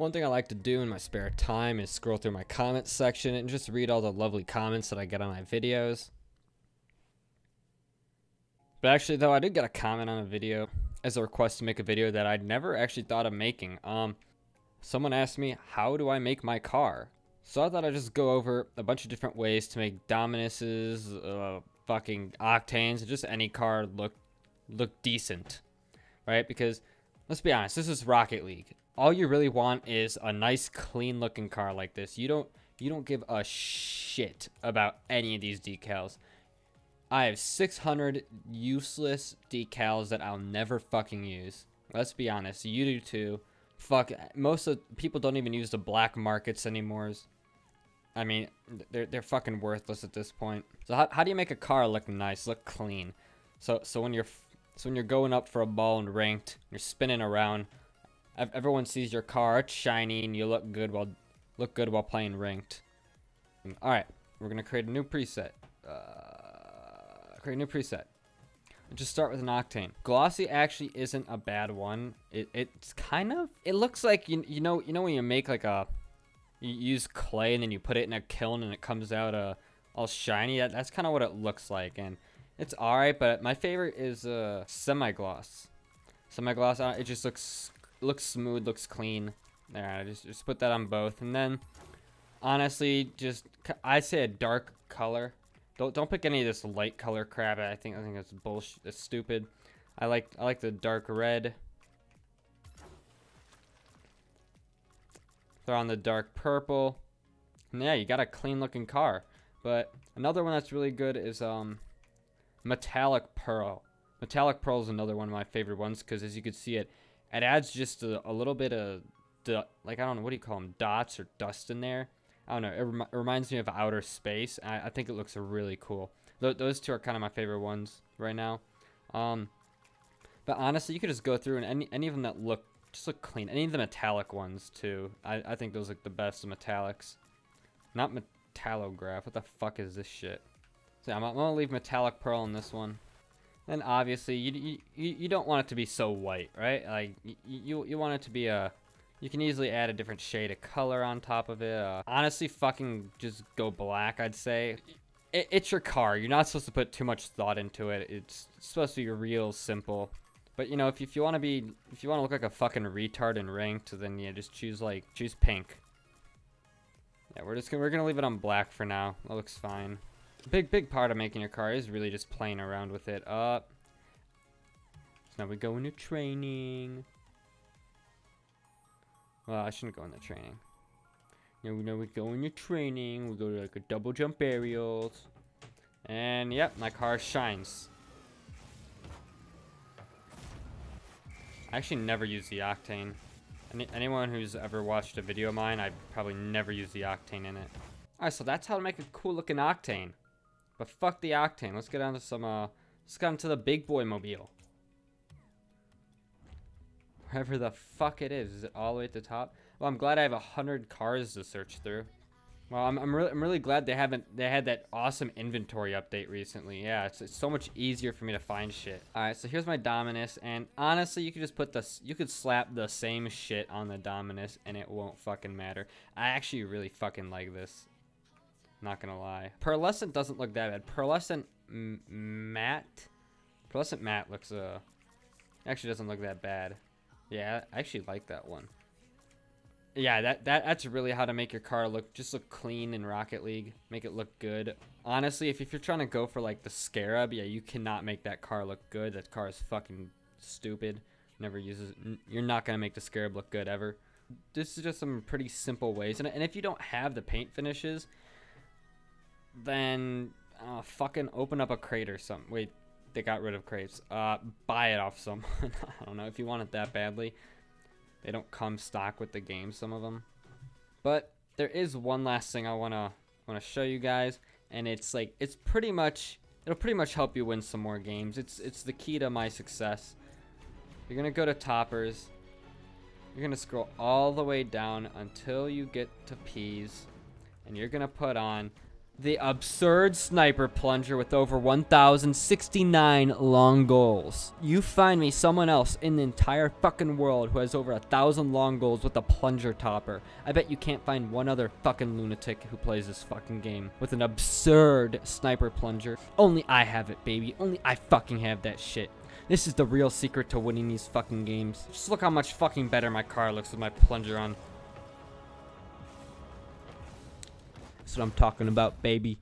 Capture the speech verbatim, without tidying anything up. One thing I like to do in my spare time is scroll through my comments section and just read all the lovely comments that I get on my videos. But actually though, I did get a comment on a video as a request to make a video that I'd never actually thought of making. Um, someone asked me, how do I make my car? So I thought I'd just go over a bunch of different ways to make Dominuses, uh, fucking Octanes, just any car look look decent, right? Because let's be honest, this is Rocket League. All you really want is a nice, clean-looking car like this. You don't you don't give a shit about any of these decals. I have six hundred useless decals that I'll never fucking use. Let's be honest, you do too. Fuck, most of people don't even use the black markets anymore. I mean, they're, they're fucking worthless at this point. So how, how do you make a car look nice, look clean? So so when you're so when you're going up for a ball and ranked, you're spinning around, everyone sees your car, it's shiny, and you look good while look good while playing ranked. All right, we're gonna create a new preset. Uh, create a new preset. Just start with an Octane. Glossy actually isn't a bad one. It, it's kind of. It looks like you you know you know when you make like a, you use clay and then you put it in a kiln and it comes out uh, all shiny. That, that's kind of what it looks like, and it's all right. But my favorite is uh, semi-gloss. Semi-gloss. Uh, it just looks looks smooth, looks clean. All right, just just put that on both, and then honestly, just I say a dark color. Don't, don't pick any of this light color crap. I think I think that's bullshit. It's stupid. I like I like the dark red. Throw on the dark purple. And yeah, you got a clean looking car. But another one that's really good is um, metallic pearl. Metallic pearl is another one of my favorite ones because as you can see, it it adds just a, a little bit of like I don't know what do you call them, dots or dust in there. I don't know, it, rem it reminds me of outer space. I, I think it looks really cool. Th those two are kind of my favorite ones right now. Um, but honestly, you could just go through and any, any of them that look, just look clean. Any of the metallic ones too. I, I think those look the best of metallics. Not metallograph, what the fuck is this shit? So I'm, I'm gonna leave metallic pearl in this one. And obviously, you, you, you don't want it to be so white, right? Like, you, you, you want it to be a, you can easily add a different shade of color on top of it. Uh, honestly, fucking just go black, I'd say. It, it's your car. You're not supposed to put too much thought into it. It's supposed to be real simple. But you know, if you, if you want to be, if you want to look like a fucking retard in ranked, then yeah, just choose like choose pink. Yeah, we're just gonna, we're gonna leave it on black for now. That looks fine. Big big part of making your car is really just playing around with it. Uh, so now we go into training. Well, I shouldn't go into training. You know, we go into training. We go to like a double jump aerials. And yep, my car shines. I actually never use the Octane. Any, anyone who's ever watched a video of mine, I probably never use the Octane in it. Alright, so that's how to make a cool looking Octane. But fuck the Octane. Let's get on to some, uh, let's get on to the big boy mobile. Wherever the fuck it is. Is it all the way at the top? Well, I'm glad I have a hundred cars to search through. Well, I'm, I'm really, I'm really glad they haven't. They had that awesome inventory update recently. Yeah, it's, it's so much easier for me to find shit. All right, so here's my Dominus, and honestly, you could just put this. You could slap the same shit on the Dominus, and it won't fucking matter. I actually really fucking like this. Not gonna lie. Pearlescent doesn't look that bad. Pearlescent m matte. Pearlescent matte looks uh, actually doesn't look that bad. Yeah, I actually like that one. Yeah, that, that that's really how to make your car look, just look clean in Rocket League. Make it look good. Honestly, if, if you're trying to go for like the Scarab, yeah, you cannot make that car look good. That car is fucking stupid. Never uses, you're not gonna make the Scarab look good ever. This is just some pretty simple ways. And, and if you don't have the paint finishes, then uh, fucking open up a crate or something. Wait. They got rid of crates. Uh, buy it off someone. I don't know if you want it that badly. They don't come stock with the game, some of them. But there is one last thing I wanna wanna show you guys, and it's like it's pretty much it'll pretty much help you win some more games. It's it's the key to my success. You're gonna go to toppers. You're gonna scroll all the way down until you get to peas, and you're gonna put on the absurd sniper plunger with over one thousand sixty-nine long goals. You find me someone else in the entire fucking world who has over a thousand long goals with a plunger topper. I bet you can't find one other fucking lunatic who plays this fucking game with an absurd sniper plunger. Only I have it, baby. Only I fucking have that shit. This is the real secret to winning these fucking games. Just look how much fucking better my car looks with my plunger on. That's what I'm talking about, baby.